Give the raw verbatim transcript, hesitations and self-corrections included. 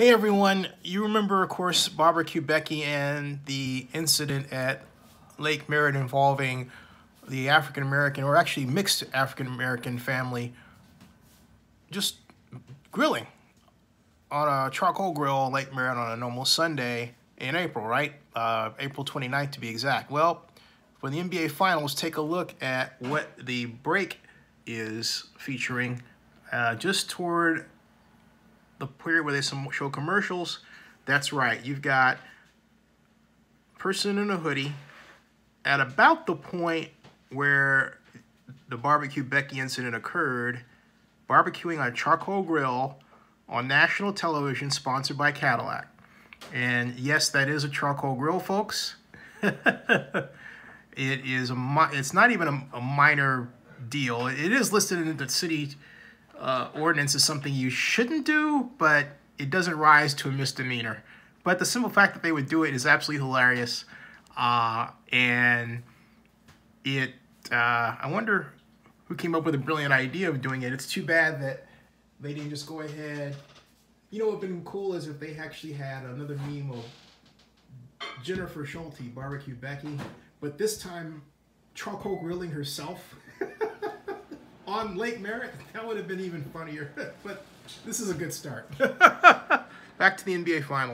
Hey everyone, you remember, of course, Barbara Kubecki and the incident at Lake Merritt involving the African-American, or actually mixed African-American family, just grilling on a charcoal grill on Lake Merritt on a normal Sunday in April, right? Uh, April twenty-ninth to be exact. Well, for the N B A Finals, take a look at what the break is featuring uh, just toward the period where they show commercials. That's right, you've got a person in a hoodie at about the point where the Barbecue Becky incident occurred, barbecuing on a charcoal grill on national television sponsored by Cadillac. And yes, that is a charcoal grill, folks. it is a, it's not even a, a minor deal. It is listed in the city Uh, ordinance is something you shouldn't do, but it doesn't rise to a misdemeanor. But the simple fact that they would do it is absolutely hilarious. Uh, and it, uh, I wonder who came up with a brilliant idea of doing it. It's too bad that they didn't just go ahead. You know what would have been cool is if they actually had another meme of Jennifer Schulte, Barbecue Becky, but this time charcoal grilling herself. On Lake Merritt, that would have been even funnier, but this is a good start. Back to the N B A Finals.